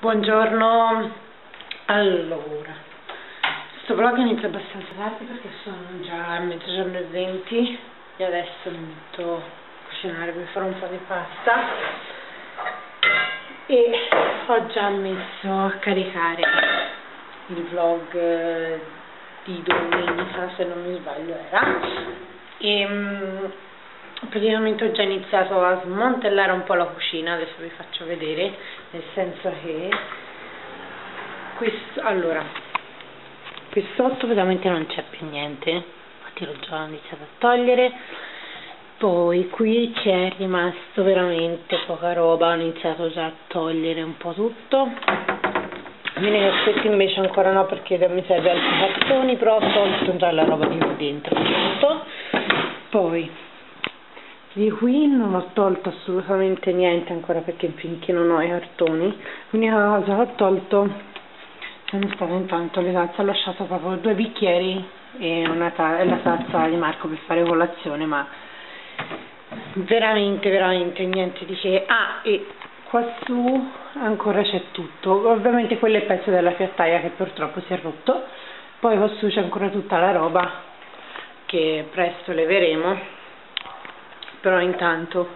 Buongiorno, allora, questo vlog inizia abbastanza tardi perché sono già a mezzogiorno e 20 e adesso mi metto a cucinare, mi farò un po' di pasta e ho già messo a caricare il vlog di domenica, se non mi sbaglio era, e praticamente ho già iniziato a smontellare un po' la cucina. Adesso vi faccio vedere, nel senso che questo, allora, qui sotto veramente non c'è più niente, infatti l'ho già iniziato a togliere. Poi qui c'è rimasto veramente poca roba, ho iniziato già a togliere un po' tutto. Bene, questo invece ancora no, perché mi serve altri cartoni, però ho tolto già la roba che ho dentro tutto. Poi di qui non ho tolto assolutamente niente ancora, perché finché non ho i cartoni. L'unica cosa che ho tolto sono state intanto le tazze, ho lasciato proprio 2 bicchieri e la tazza di Marco per fare colazione, ma veramente niente di che. Ah, e qua su ancora c'è tutto, ovviamente quello è il pezzo della piattaia che purtroppo si è rotto. Poi qua su c'è ancora tutta la roba che presto leveremo, però intanto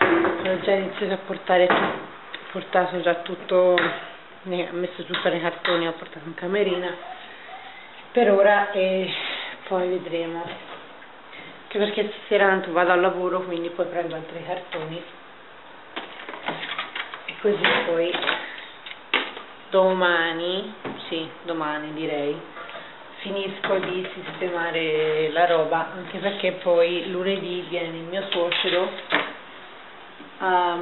ho già iniziato a portare, ho portato già tutto, ho messo tutto nei cartoni, ho portato in camerina per ora e poi vedremo, anche perché stasera tanto vado al lavoro, quindi poi prendo altri cartoni e così poi domani, sì, domani direi, finisco di sistemare la roba, anche perché poi lunedì viene il mio suocero a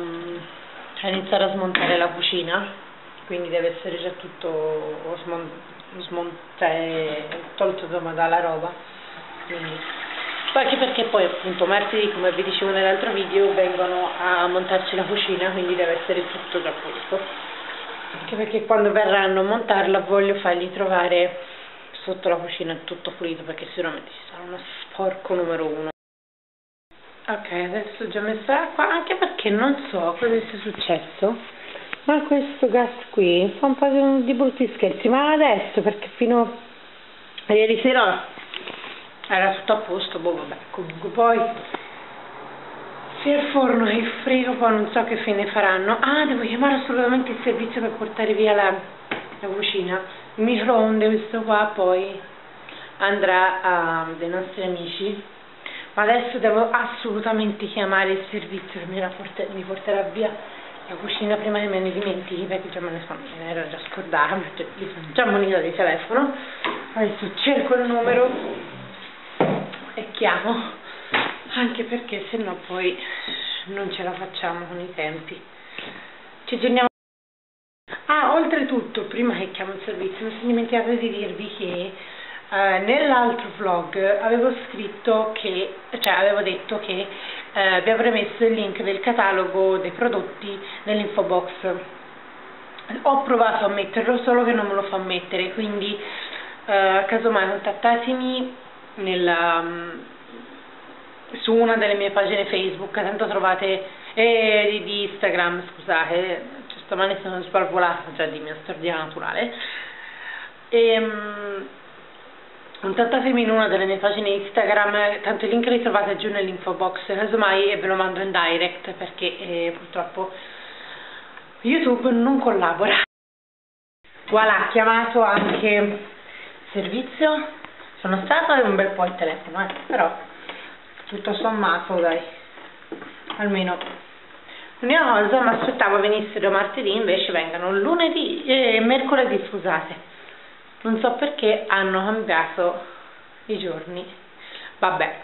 iniziare a smontare la cucina, quindi deve essere già tutto tolto dalla roba, quindi. Anche perché poi appunto martedì, come vi dicevo nell'altro video, vengono a montarci la cucina, quindi deve essere tutto già pulito, anche perché quando verranno a montarla voglio fargli trovare sotto la cucina è tutto pulito, perché sicuramente ci sarà uno sporco numero 1. Ok, adesso ho già messo l'acqua, anche perché non so cosa sia successo, ma questo gas qui fa un po' di brutti scherzi, ma adesso, perché fino a ieri sera era tutto a posto, boh vabbè, comunque poi sia il forno che il frigo poi non so che fine faranno. Ah, devo chiamare assolutamente il servizio per portare via la cucina. Il microonde, questo qua, poi andrà a dei nostri amici, ma adesso devo assolutamente chiamare il servizio che mi porterà via la cucina prima che me ne dimentichi, perché già me ne ero già scordata, mi sono già munita di telefono. Adesso cerco il numero e chiamo, anche perché sennò poi non ce la facciamo con i tempi. Ci torniamo. Ah, oltretutto, prima che chiamo il servizio, mi sono dimenticata di dirvi che nell'altro vlog avevo scritto che, cioè avevo detto che vi avrei messo il link del catalogo dei prodotti nell'info box. Ho provato a metterlo, solo che non me lo fa mettere, quindi casomai contattatemi su una delle mie pagine Facebook, tanto trovate, di Instagram, scusate, stamane sono sparvolata già di mia stardia naturale, contattatemi in una delle mie pagine Instagram, tanto il link li trovate giù nell'info box, casomai ve lo mando in direct, perché purtroppo YouTube non collabora. Voilà, chiamato anche servizio, sono stata un bel po' il telefono, però tutto sommato dai, almeno. L'unica cosa, mi aspettavo venissero martedì, invece vengano lunedì e mercoledì, scusate, non so perché hanno cambiato i giorni, vabbè,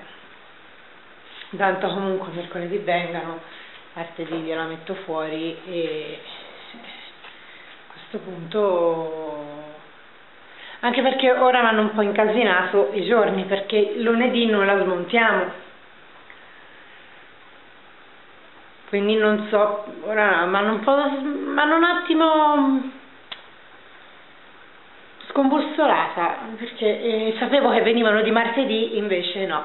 tanto comunque mercoledì vengano, martedì gliela metto fuori e a questo punto, anche perché ora mi hanno un po' incasinato i giorni, perché lunedì non la smontiamo, quindi non so, ora mi hanno un attimo scombussolata, perché sapevo che venivano di martedì, invece no,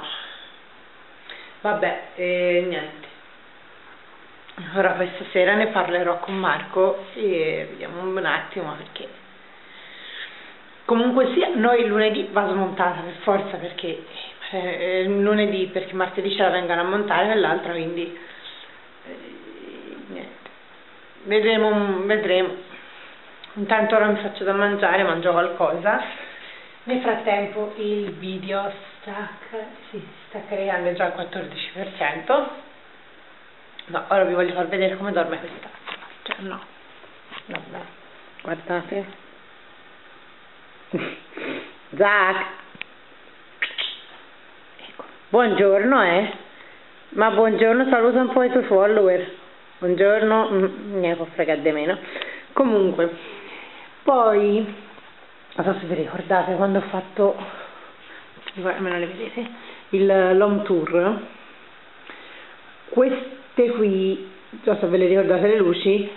vabbè, niente, Ora questa sera ne parlerò con Marco e vediamo un attimo perché. Comunque sia, noi lunedì va smontata per forza, perché lunedì, perché martedì ce la vengono a montare e l'altra, quindi niente. Vedremo. Intanto ora mi faccio da mangiare, mangio qualcosa. Nel frattempo il video si sta caricando già al 14%. Ma ora vi voglio far vedere come dorme questa. Cioè no. Vabbè. Guardate. Zac. Ecco. Buongiorno, eh. Ma buongiorno, saluta un po' i tuoi follower. Buongiorno, ne può fregare di meno. Comunque, poi, non so se vi ricordate quando ho fatto, almeno le vedete, l'home tour, queste qui, non so se ve le ricordate le luci,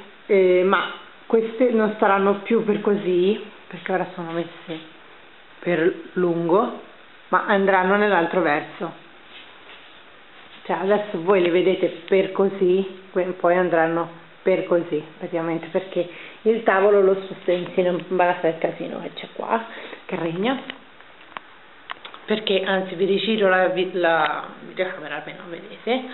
ma queste non staranno più per così, perché ora sono messe per lungo, ma andranno nell'altro verso. Cioè adesso voi le vedete per così, poi andranno per così, praticamente, perché il tavolo lo sostiene in base al casino che c'è qua, che regna, perché, anzi, vi rigiro la videocamera, almeno vedete,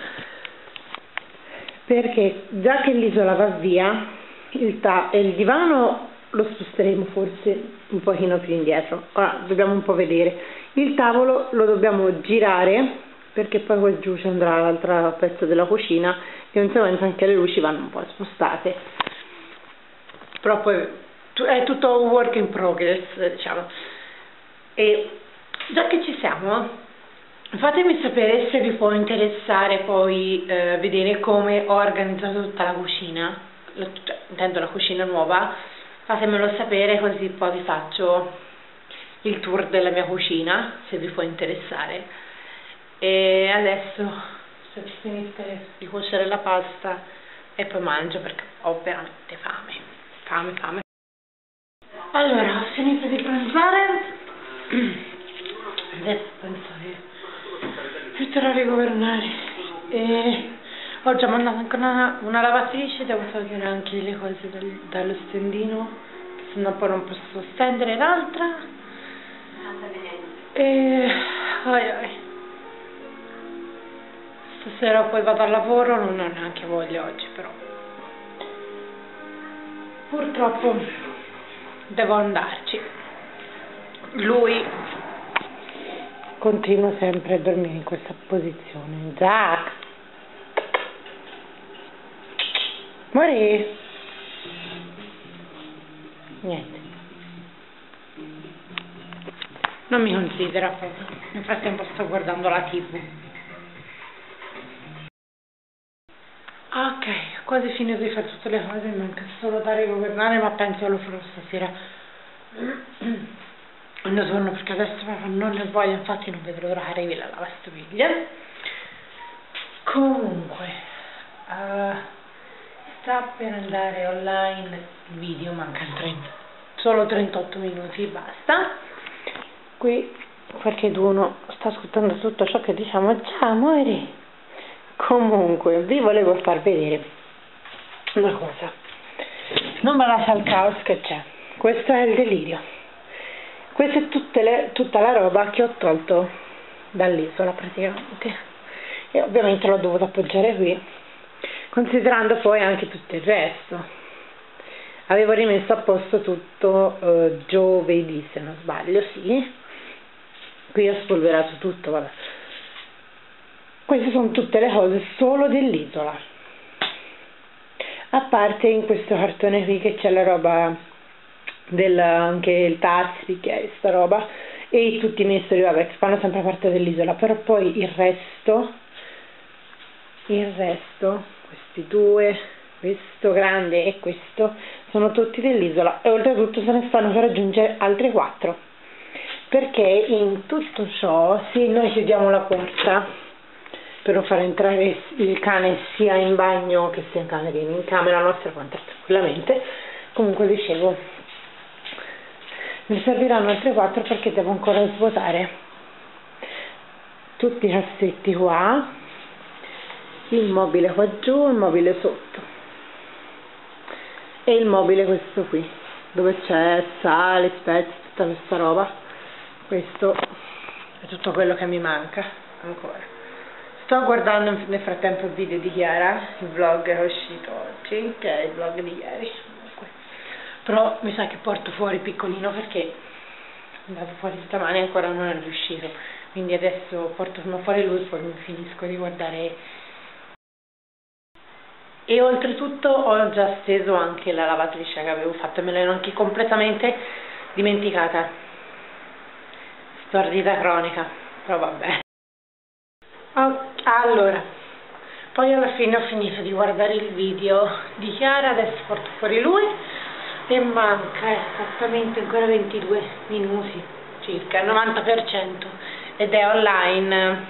perché già che l'isola va via, il divano lo sposteremo forse un pochino più indietro. Ora dobbiamo un po' vedere, il tavolo lo dobbiamo girare, perché poi qua giù ci andrà l'altra pezzo della cucina, di conseguenza anche le luci vanno un po' spostate, però poi è tutto un work in progress, diciamo. E già che ci siamo, fatemi sapere se vi può interessare poi vedere come ho organizzato tutta la cucina, intendo la cucina nuova. Fatemelo sapere, così poi vi faccio il tour della mia cucina, se vi può interessare. E adesso sto per finire di cuocere la pasta e poi mangio, perché ho veramente fame. Allora, ho finito di pranzare, adesso penso che mi tornerò a rigovernare, e ho già mandato anche una lavatrice, devo togliere anche le cose dallo stendino, che sennò poi non posso stendere l'altra, e stasera poi vado al lavoro, non ho neanche voglia oggi, però purtroppo devo andarci. Lui continua sempre a dormire in questa posizione. Zac, amore, niente, non mi considera proprio. Nel frattempo sto guardando la TV. Ok, quasi finito di fare tutte le cose, mi manca solo da rigovernare, ma penso lo farò stasera. Non sono, perché adesso non ne voglio, infatti non vedo l'ora che arrivi la lavastoviglie. Comunque, sta per andare online il video, mancano solo 38 minuti, basta. Qui qualche d'uno sta ascoltando tutto ciò che diciamo. Ciao amore! Comunque, vi volevo far vedere una cosa. Non mi lascia il caos che c'è. Questo è il delirio. Questa è tutta la roba che ho tolto dall'isola, praticamente. E ovviamente l'ho dovuta appoggiare qui, considerando poi anche tutto il resto. Avevo rimesso a posto tutto giovedì, se non sbaglio, sì. Qui ho spolverato tutto, vabbè. Queste sono tutte le cose solo dell'isola, a parte in questo cartone qui che c'è la roba, anche il tazzi, bicchieri, sta roba, e tutti i messori, vabbè, che fanno sempre parte dell'isola, però poi il resto, questi due, questo grande e questo, sono tutti dell'isola, e oltretutto se ne stanno per aggiungere altri 4, perché in tutto ciò, sì, noi chiudiamo la porta, per non far entrare il cane sia in bagno che sia in camerino, in camera nostra può entrare tranquillamente. Comunque, dicevo, mi serviranno altre 4 perché devo ancora svuotare tutti i cassetti qua, il mobile qua giù, il mobile sotto e il mobile questo qui dove c'è sale, spezie, tutta questa roba. Questo è tutto quello che mi manca ancora. Sto guardando nel frattempo il video di Chiara, il vlog è uscito oggi, che è il vlog di ieri, però mi sa che porto fuori piccolino perché è andato fuori stamane e ancora non è riuscito, quindi adesso porto fuori lui, poi mi finisco di guardare. E oltretutto ho già steso anche la lavatrice che avevo fatto, me l'ero anche completamente dimenticata, stordita cronica, però vabbè. Allora, poi alla fine ho finito di guardare il video di Chiara, adesso porto fuori lui e manca esattamente ancora 22 minuti circa, il 90%, ed è online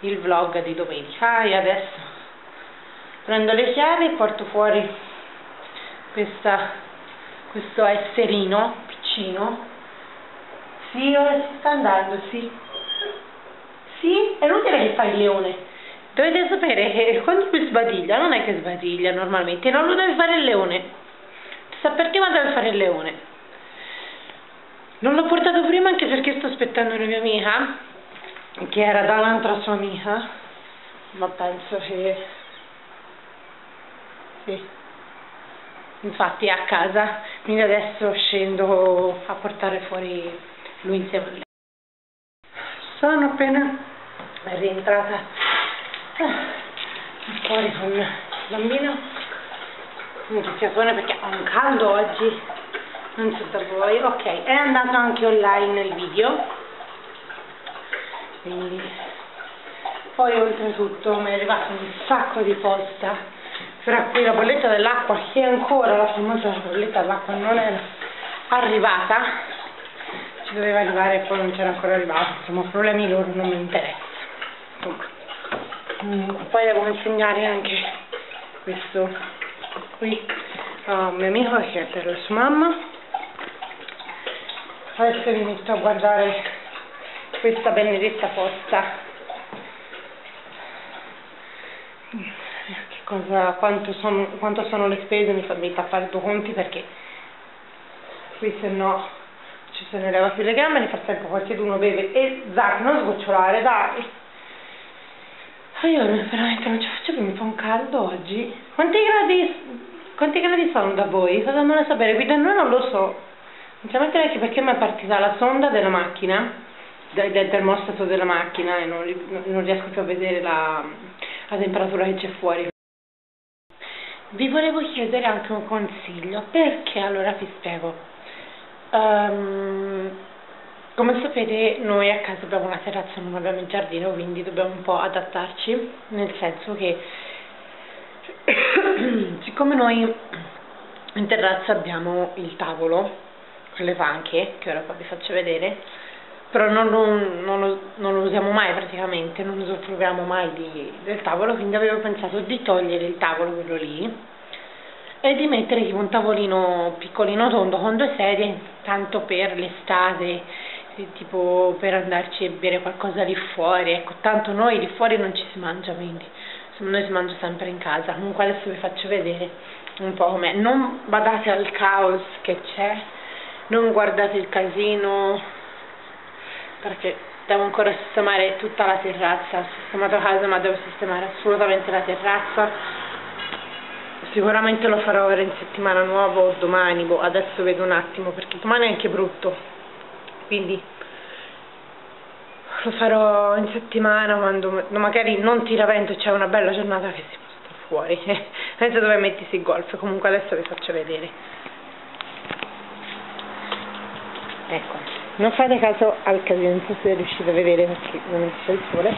il vlog di domenica. E adesso prendo le chiavi e porto fuori questo esserino piccino. Sì, ora si sta andando, sì. Sì, è inutile che fa il leone. Dovete sapere che quando lui sbadiglia, non è che sbadiglia normalmente, non lo deve fare il leone. Chissà perché, ma deve fare il leone. Non l'ho portato prima anche perché sto aspettando una mia amica, che era da un'altra sua amica, ma penso che... Sì. Infatti è a casa, quindi adesso scendo a portare fuori lui insieme a lei. Sono appena... è rientrata fuori con il bambino un picchiatone perché ho un caldo oggi, non so da voi. Ok, è andato anche online il video, quindi poi oltretutto mi è arrivato un sacco di posta, fra cui la bolletta dell'acqua, che ancora la famosa bolletta dell'acqua non era arrivata, ci doveva arrivare e poi non c'era ancora arrivata, insomma problemi loro, non mi interessa. Poi devo consegnare anche questo qui a mio amico che è per la sua mamma. Adesso mi metto a guardare questa benedetta posta, che cosa, quanto sono le spese, mi fa mettere a fare due conti perché qui se no ci se ne leva più le gambe. Nel frattempo qualcuno beve e Zach, non sgocciolare dai. Io veramente non ce la faccio più, mi fa un caldo oggi. Quanti gradi sono da voi? Cosa me lo sapere? Qui da noi non lo so. Sinceramente anche perché mi è partita la sonda della macchina, del termostato della macchina, e non riesco più a vedere la temperatura che c'è fuori. Vi volevo chiedere anche un consiglio, perché allora vi spiego. Come sapete noi a casa abbiamo una terrazza, non abbiamo il giardino, quindi dobbiamo un po' adattarci, nel senso che siccome noi in terrazza abbiamo il tavolo con le panche, che ora poi vi faccio vedere, però non lo usiamo mai praticamente, non usufruiamo mai del tavolo, quindi avevo pensato di togliere il tavolo, quello lì, e di mettere tipo un tavolino piccolino tondo con due sedie, tanto per l'estate, tipo per andarci a bere qualcosa lì fuori. Ecco, tanto noi lì fuori non ci si mangia, quindi noi si mangia sempre in casa. Comunque adesso vi faccio vedere un po' com'è. Non badate al caos che c'è, non guardate il casino, perché devo ancora sistemare tutta la terrazza. Ho sistemato casa, ma devo sistemare assolutamente la terrazza. Sicuramente lo farò ora in settimana nuova o domani, boh, adesso vedo un attimo, perché domani è anche brutto, quindi lo farò in settimana quando magari non tira vento, c'è una bella giornata che si può stare fuori senza dover mettersi il golf. Comunque adesso vi faccio vedere, ecco, non fate caso al casino, non so se riuscite a vedere perché non c'è il sole,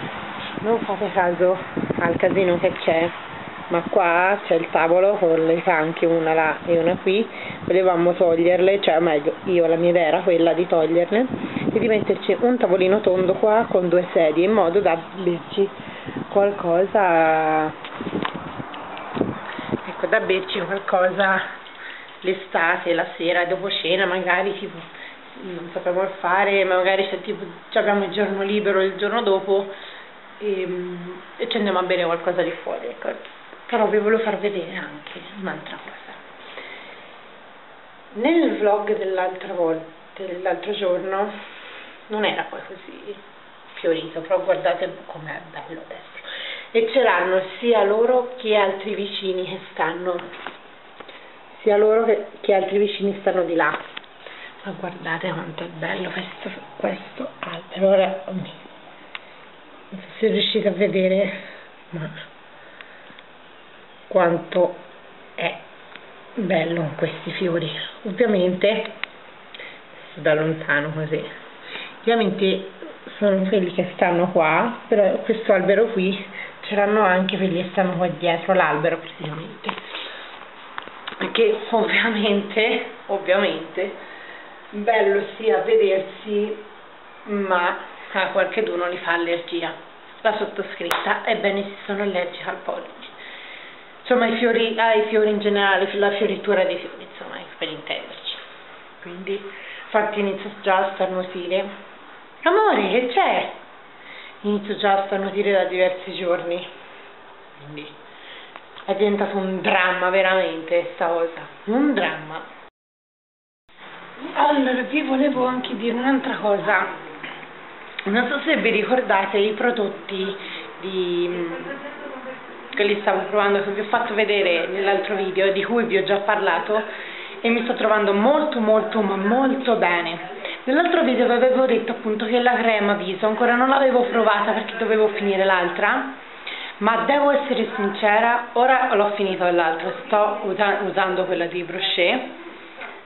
non fate caso al casino che c'è, ma qua c'è il tavolo con le panche, una là e una qui. Volevamo toglierle, cioè meglio io, la mia idea era quella di toglierle e di metterci un tavolino tondo qua con due sedie, in modo da berci qualcosa, ecco, da berci qualcosa l'estate, la sera, dopo cena magari, tipo non sappiamo fare, ma magari c'è tipo abbiamo il giorno libero il giorno dopo, e ci andiamo a bere qualcosa di fuori, ecco. Però vi volevo far vedere anche un'altra cosa. Nel vlog dell'altro giorno non era poi così fiorito, però guardate com'è bello adesso, e c'erano sia loro che altri vicini che stanno di là. Ma guardate quanto è bello questo albero. Ora non so se riuscite a vedere, ma quanto è bello con questi fiori. Ovviamente da lontano così, ovviamente sono quelli che stanno qua, però questo albero qui c'erano anche quelli che stanno qua dietro l'albero praticamente, che ovviamente bello sia vedersi, ma a qualcheduno li fa allergia, la sottoscritta, ebbene si sono allergica al polline, insomma ai fiori in generale, la fioritura dei fiori, insomma, per intenderci. Quindi infatti inizio già a starnutire. Amore, che c'è? Inizio già a starnutire da diversi giorni, quindi è diventato un dramma veramente sta cosa, un dramma. Allora vi volevo anche dire un'altra cosa, non so se vi ricordate i prodotti che li stavo provando, che vi ho fatto vedere nell'altro video, di cui vi ho già parlato, e mi sto trovando molto bene. Nell'altro video vi avevo detto appunto che la crema viso ancora non l'avevo provata perché dovevo finire l'altra, ma devo essere sincera, ora l'ho finito l'altra, sto usando quella di Rocher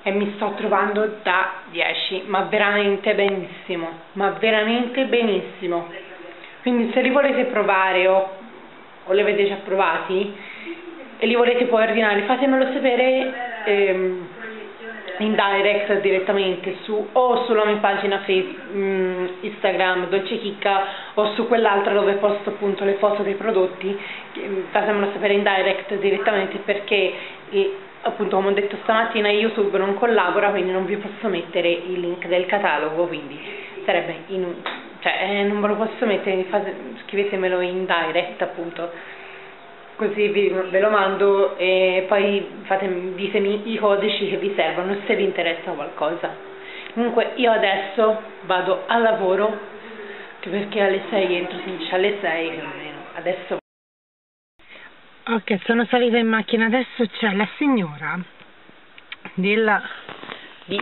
e mi sto trovando da 10, ma veramente benissimo, quindi se li volete provare o li avete già provati e li volete poi ordinare, fatemelo sapere in direct direttamente o sulla mia pagina Instagram Dolce Chicca, o su quell'altra dove posto appunto le foto dei prodotti. Fatemelo sapere in direct direttamente, perché appunto, come ho detto stamattina, YouTube non collabora, quindi non vi posso mettere il link del catalogo, quindi sarebbe non ve lo posso mettere. Scrivetemelo in direct appunto, così ve lo mando, e poi ditemi i codici che vi servono se vi interessa qualcosa. Comunque io adesso vado al lavoro, perché alle 6 entro, quindi alle 6 più o meno adesso. Ok, sono salita in macchina, adesso c'è la signora di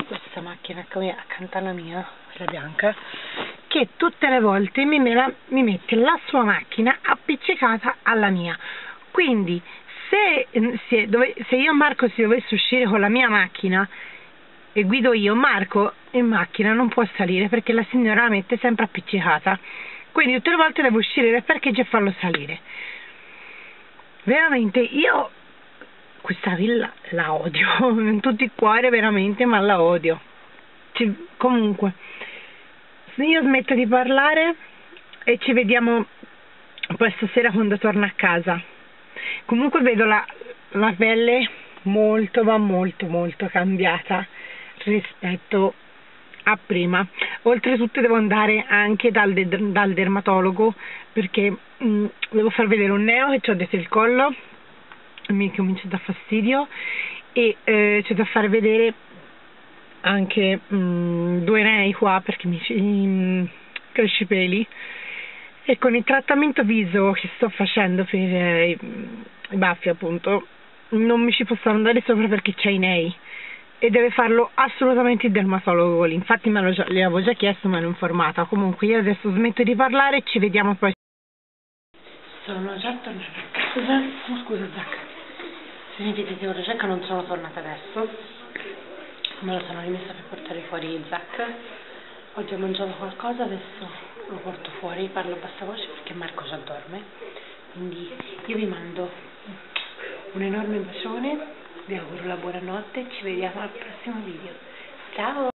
questa macchina accanto alla mia, quella bianca, che tutte le volte mi mette la sua macchina appiccicata alla mia. Quindi se io e Marco si dovesse uscire con la mia macchina e guido io, Marco in macchina non può salire perché la signora la mette sempre appiccicata, quindi tutte le volte devo uscire dal parcheggio e farlo salire. Veramente io questa villa la odio con tutto il cuore, veramente, ma la odio. Comunque io smetto di parlare e ci vediamo poi stasera quando torno a casa. Comunque vedo la pelle molto cambiata rispetto a prima. Oltretutto devo andare anche dal dermatologo, perché devo far vedere un neo che ho dietro il collo, mi comincia a dare fastidio, e c'è da far vedere anche due nei qua perché mi cresce i peli, e con il trattamento viso che sto facendo per i baffi appunto non mi ci posso andare sopra perché c'è i nei, e deve farlo assolutamente il dermatologo lì. Infatti le avevo già chiesto, ma l'ho informata. Comunque io adesso smetto di parlare, ci vediamo poi. Sono già tornata a casa. Oh, scusa Zacca, se mi vedete ora Zacca non sono tornata adesso, me lo sono rimessa per portare fuori Zacca. Oggi ho mangiato qualcosa, adesso lo porto fuori, parlo a bassa voce perché Marco già dorme. Quindi io vi mando un enorme bacione, vi auguro la buonanotte, ci vediamo al prossimo video. Ciao!